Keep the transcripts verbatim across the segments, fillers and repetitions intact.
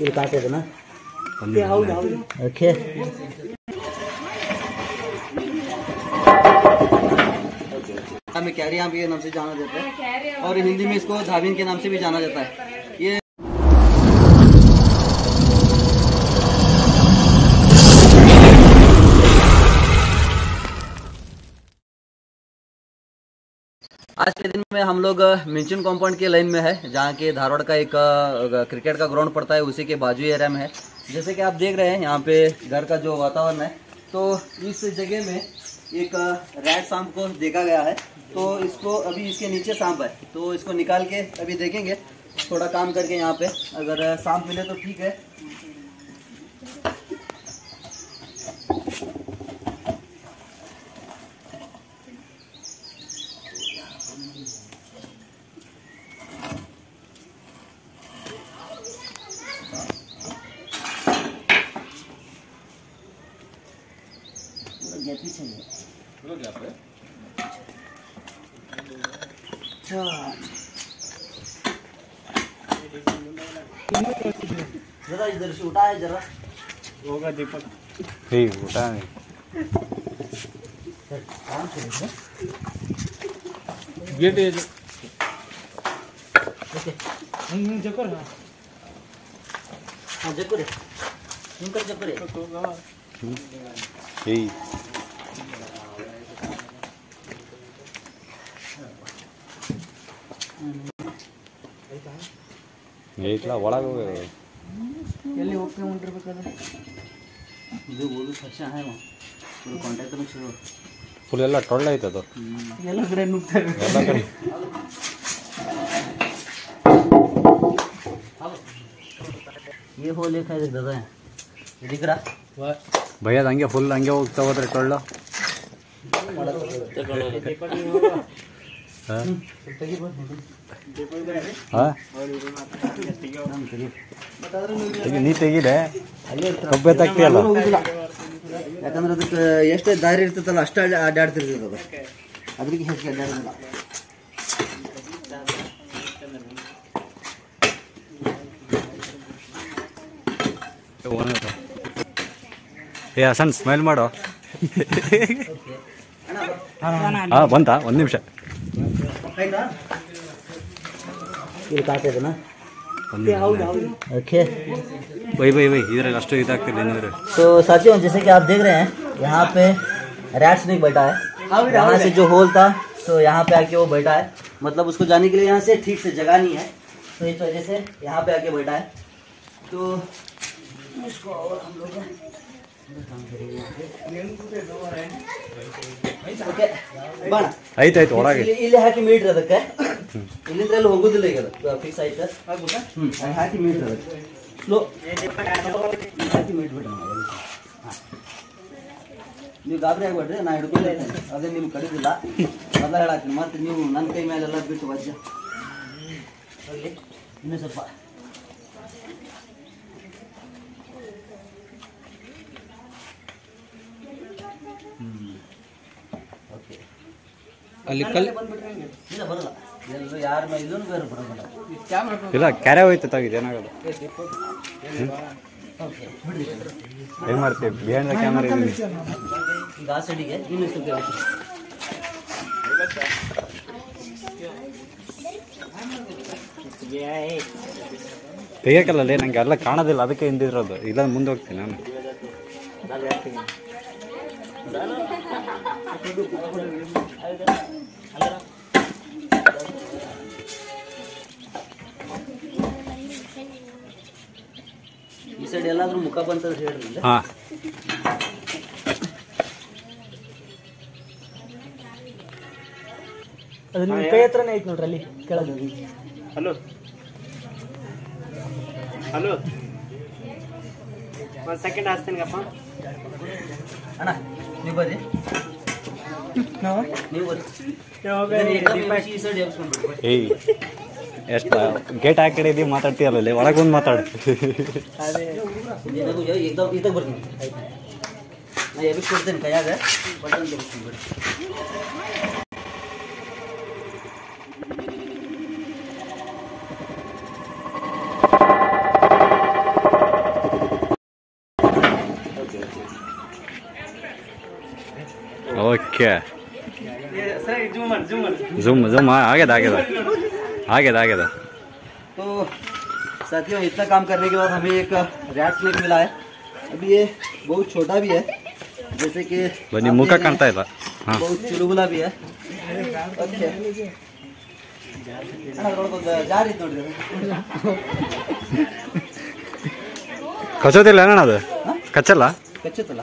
ये काटे थे ना ओके। हमें कैरी आम के नाम से जाना जाता है और हिंदी में इसको धाविन के नाम से भी जाना जाता है। ये आज के दिन में हम लोग मिंचन कंपाउंड के लाइन में है, जहाँ के धारवाड़ का एक क्रिकेट का ग्राउंड पड़ता है, उसी के बाजू एरिया में है। जैसे कि आप देख रहे हैं यहाँ पे घर का जो वातावरण है, तो इस जगह में एक रैट सांप को देखा गया है। तो इसको अभी इसके नीचे सांप है, तो इसको निकाल के अभी देखेंगे, थोड़ा काम करके यहाँ पे अगर सांप मिले तो ठीक है। जरा इधर से उठा है, जरा होगा दीपक ठीक उठा है। ये दे दे हम जकर हां जकर हम कर जकर तो गावा ठीक ಏಕಲ ಒಳಗೆ ಹೋಗೋ ಎಲ್ಲಿ ಹೋಗ್ಕೆ ಹೊಂಟಿರಬೇಕಾದ್ರೆ ಇದು ಓದು ಸಚ್ಚಾ ಹೈ ಮಾ ಫುಲ್ ಕಾಂಟ್ಯಾಕ್ಟ್ ನ ಶುರು ಫುಲ್ ಎಲ್ಲ ಟೊಳ್ಳ ಐತೆ ಅದು ಎಲ್ಲ ಕಡೆ ನುಗ್ತಾ ಇದೆ ಎಲ್ಲ ಕಡೆ ये हो लेखा है दादा दिख रहा भैया ಹಂಗೆ ಫುಲ್ ಹಂಗೆ ಹೋಗ್ತಾ ಹೋದ್ರೆ ಟೊಳ್ಳ हां ನೀ ತೆಗಿದೆ ಕಬ್ಬೆ ತಕ್ತಿಯಲ್ಲ ಯಾಕಂದ್ರೆ ಅದಕ್ಕೆ ಎಷ್ಟು ದಾರಿ ಇರ್ತದಲ್ಲ ಅಷ್ಟೇ ಅಡ್ಡಾಡ್ತಿರ್ತದ ಅದು ಅದಕ್ಕೆ ಹೆಚ್ಚು ಅಡ್ಡಾಡೋದಿಲ್ಲ। ಏ ಹಸನ್ ಸ್ಮೈಲ್ ಮಾಡೋ ಹಾ ಬಂತಾ ಒಂದು ನಿಮಿಷ ये काटे थे ना ओके भाई भाई भाई इधर लास्ट इधर के लेने। तो साथियों जैसे कि आप देख रहे हैं यहाँ पे रैट स्नेक बैठा है, यहाँ से जो होल था तो यहाँ पे आके वो बैठा है, मतलब उसको जाने के लिए यहाँ से ठीक से जगह नहीं है, तो इस वजह से यहाँ पे आके बैठा है। तो इसको और हम लोग ಓಕೆ ಬಣ ಐತೆ ಐತೆ ಹೊರಗೆ ಇಲ್ಲಿ ಹಾಕಿ ಮೀಟರ್ ಅದಕ್ಕೆ ಇಲ್ಲಿಂದ ಅಲ್ಲಿ ಹೋಗೋದಿಲ್ಲ, ಈಗ ಅದು ಫಿಕ್ಸ್ ಐತೆ ಹಾಗುತ್ತಾ ಹ್ಮ್ ಹಾಕಿ ಮೀಟರ್ ಅದಕ್ಕೆ ಸ್ಲೋ ಹಾಕಿ ಮೀಟರ್ ಬಿಡೋಣ ನೀವು ಗಾಬರಿ ಆಗಬೇಡ್ರಿ, ನಾನು ಹಿಡ್ಕೊಂಡೆ ಅದೇ ನಿಮಗೆ ಕಡಿದಿಲ್ಲ ಅದ ಹೇಳಾತೀನಿ ಮತ್ತೆ ನೀವು ನನ್ನ ಕೈ ಮೇಲೆ ಎಲ್ಲ ಬಿಟ್ಟು ವಜ್ಜ ಅಲ್ಲಿ ಇನ್ನೂ ಸ್ವಲ್ಪ ಅಲ್ಲಿ ಕಲ್ಲು ಇಲ್ಲ ಬರಲ್ಲ ಎಲ್ಲರೂ ಯಾರ್ ಮೇಲೆ ಇಲ್ಲೂ ಬೇರೆ ಬರಲ್ಲ ಕ್ಯಾಮೆರಾ ಇಲ್ಲ ಕ್ಯಾರೆ ಹೋಯ್ತು ತಾಗಿದೆ ಏನಾಗೋದು ಓಕೆ ಬಿಡಿ ಏನು ಮಾಡ್ತೀವಿ ಬಿಹೈಂಡ್ ದ ಕ್ಯಾಮೆರಾ ಇಲ್ಲಿ ಗಾಸಡಿಗೆ ಇನ್ನು ಸ್ವಲ್ಪ ತೆಗಿಯಕಲ್ಲ ನಂಗೆ ಎಲ್ಲ ಕಾಣೋದಿಲ್ಲ ಅದಕ್ಕೆ ಹಿಂದಿರೋದು ಇಲ್ಲ ಮುಂದೆ ಹೋಗ್ತೀನಿ ನಾನು ನಾನು ಹೇಳ್ತೀನಿ ಮುಖ ಬಂತ ಹೇಳಿ ಕೈ ಹತ್ರನೇ ಐತ್ ನೋಡ್ರಿ ಅಲ್ಲಿ ಕೆಳಗೆ ಹಲೋ ಹಲೋ ಒಂದು ಸೆಕೆಂಡ್ ಹಾಸ್ತೀನಿಗಪ್ಪ ಅಣ್ಣ ನೀವು ಬನ್ನಿ ನಾವು ನೀವು ಬನ್ನಿ ಈ ಸೈಡ್ ಎಬ್ಸ್ಕೊಂಡ್ಬಿಡಿ ಏಯ್ ಎಷ್ಟು ಗೇಟ್ ಆ ಕಡೆ ಇದೀವಿ ಮಾತಾಡ್ತೀಯಲ್ಲ ಒಳಗೆ ಬಂದು ಮಾತಾಡು ಅದೇ ನಿನಗೂ एकदम ಇದಕ್ಕೆ ಬರ್ತೀನಿ ನಾನು ಎಬಿಟ್ ಕೊಡ್ತೀನಿ ಕೈಯಾಗ ಬಟನ್ ಬಿಡ್ತೀನಿ क्या है? जूम जूम हाँ आगे था आगे था आगे था आगे था। तो साथियों इतना काम करने के बाद हमें एक रैट स्नेक मिला है। अभी ये बहुत छोटा भी है, जैसे कि बनी मुका कांटा है, हाँ बहुत चुलबुला भी है। ಕಚ್ಚೋದಿಲ್ಲ ಏನಣ್ಣ ಅದು? ಕಚ್ಚಲ್ಲ ಕಚ್ಚುತ್ತಲ್ಲ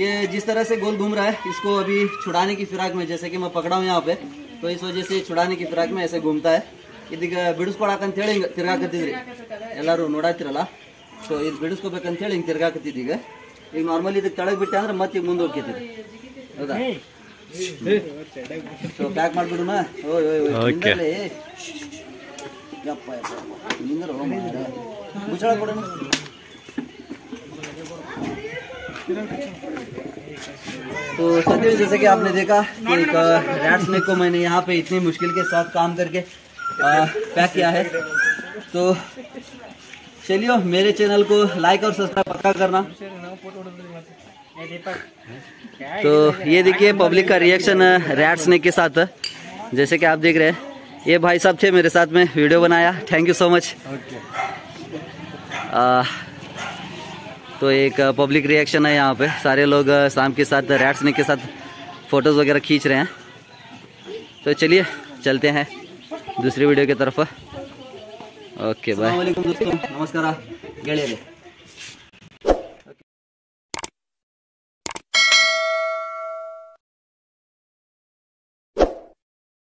ये जिस तरह से गोल घूम रहा है इसको अभी छुड़ाने की फिराक में, जैसे कि मैं पकड़ा हूँ यहाँ पे, तो इस वजह से छुड़ाने की फिराक में ऐसे घूमता है। इदिगे बिड़स्कोड़ाकंत हेळिंग तिरगाकत्तिद्रि ಎಲ್ಲರೂ ನೋಡಾತಿರಲ್ಲ, सो ಇದು ಬಿಡಿಸ್ಕೋಬೇಕಂತ ಹೇಳಿ ಹಿಂಗೆ ತಿರ್ಗಾಕತ್ತಿದ್ದು। ಈಗ ಈಗ ನಾರ್ಮಲಿ ಇದಕ್ಕೆ ತಳಗೆ ಬಿಟ್ಟೆ ಅಂದ್ರೆ ಮತ್ತೆ ಮುಂದೆ ಹೋಗ್ತಿದ್ರಿ, ಹೌದಾ? ಸೊ ಬ್ಯಾಕ್ ಮಾಡಿಬಿಡೋಣ। ಓಯ್ ಓಯ್ ಓಯ್ ನಿಂದಲೇ ಯಪ್ಪ ಯಪ್ಪ ನಿಂದರೋ ಮಾಡ ಮುಚ್ಚಳ ಕೊಡೋಣ तो साथियों जैसे कि आपने देखा कि एक रैट स्नेक को मैंने यहाँ पे इतनी मुश्किल के साथ काम करके पैक किया है। तो चलिए मेरे चैनल को लाइक और सब्सक्राइब पक्का करना। तो ये देखिए पब्लिक का रिएक्शन रैट स्नेक के साथ, जैसे कि आप देख रहे हैं। ये भाई साहब थे मेरे साथ में, वीडियो बनाया, थैंक यू सो मच। आ, तो एक पब्लिक रिएक्शन है यहाँ पे, सारे लोग शाम के साथ रैट स्नेक के साथ फोटोज वगैरह खींच रहे हैं। तो चलिए चलते हैं दूसरी वीडियो की तरफ। Okay bye. नमस्कार।